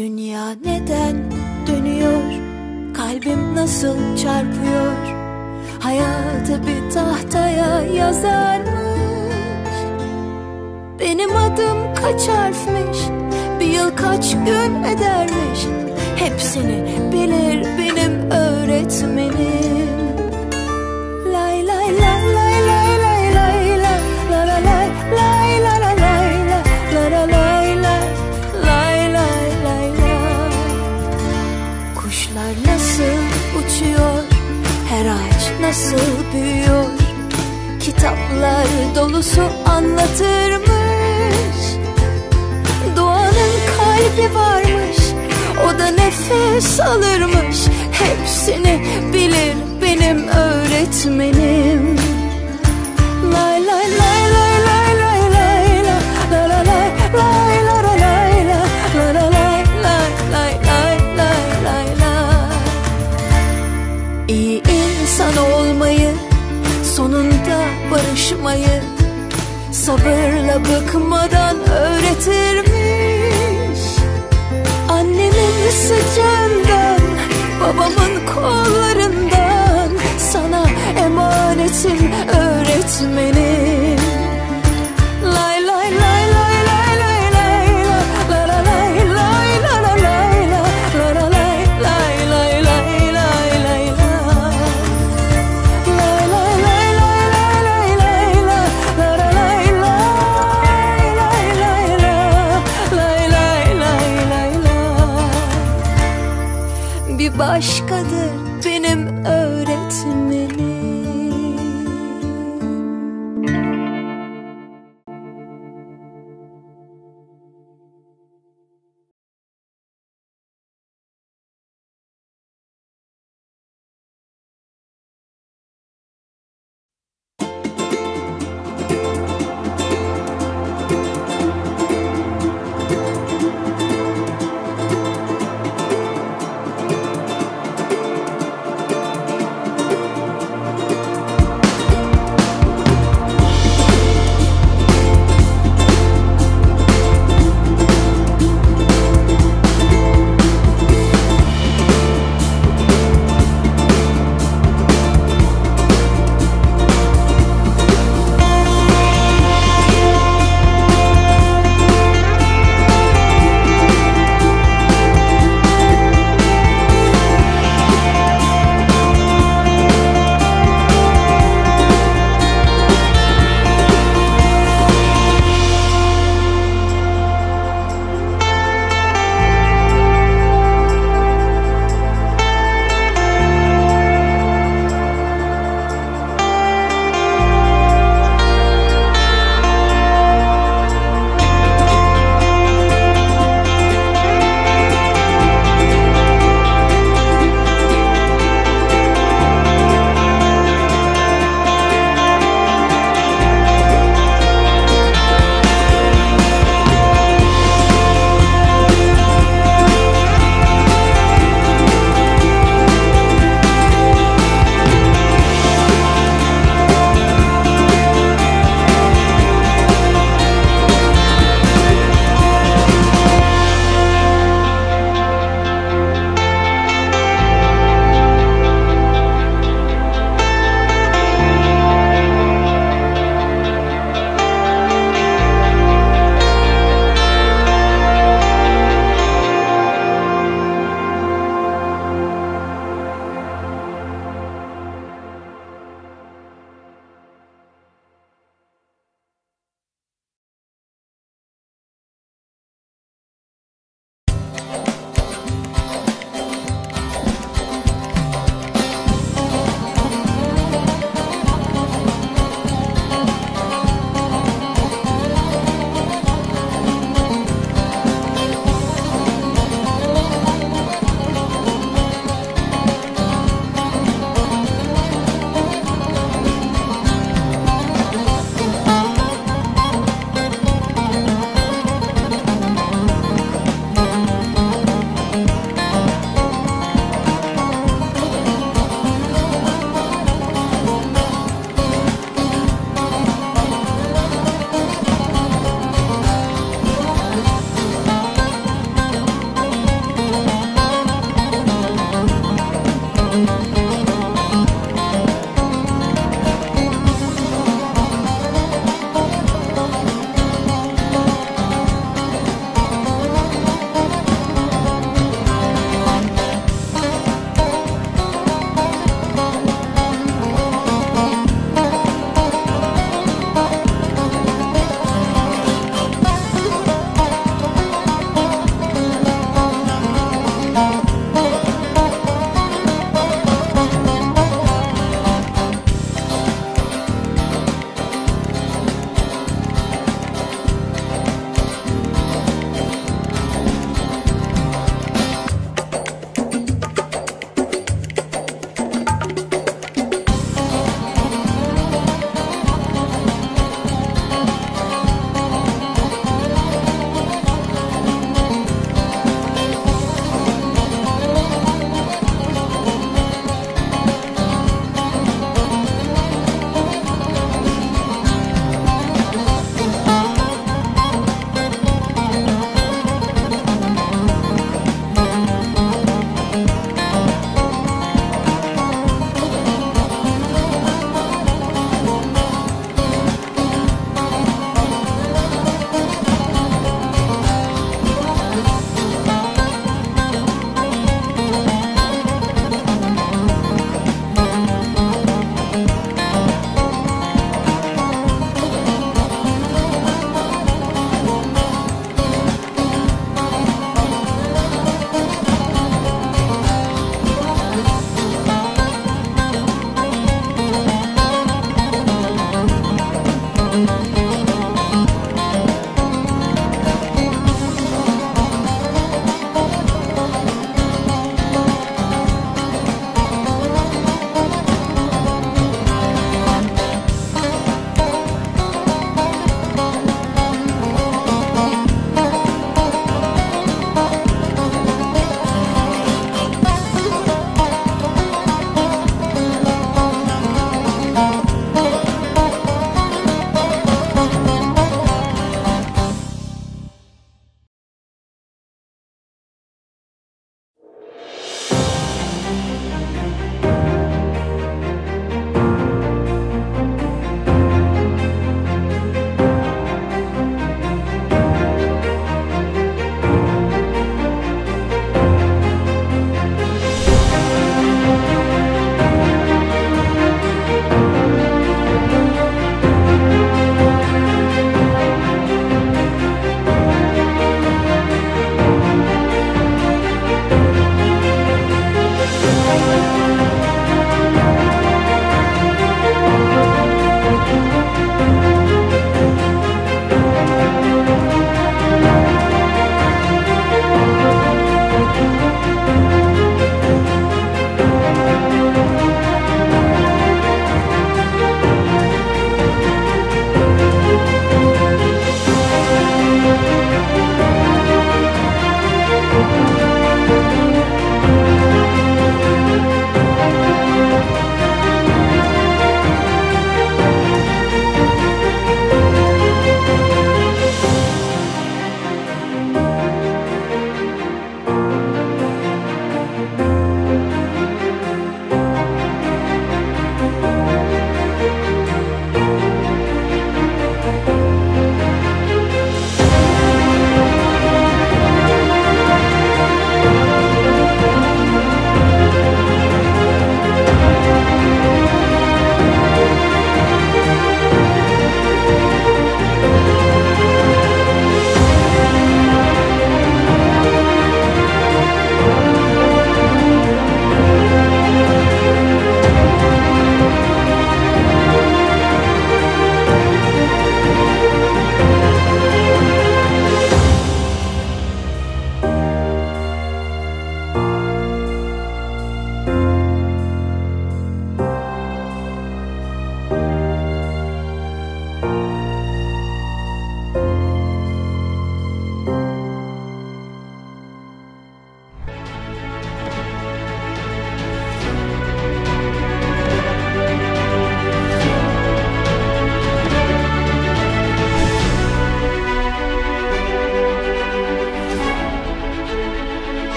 Dünya neden dönüyor? Kalbim nasıl çarpıyor? Hayatı bir tahtaya yazarmış. Benim adım kaç harfmiş? Bir yıl kaç gün edermiş? Hepsini bilir benim öğretmenim. Lay lay lay lay. Her ağaç nasıl büyüyor? Kitaplar dolusu anlatırmış. Doğanın kalbi varmış, o da nefes alırmış. Hepsini bilir benim öğretmenim. Lay lay lay lay. Sonunda barışmayı sabırla bıkmadan öğretirmiş. Annemin sıcağından, babamın kollarından, sana emanetim öğretmenim. Lay lay lay. Başkadır.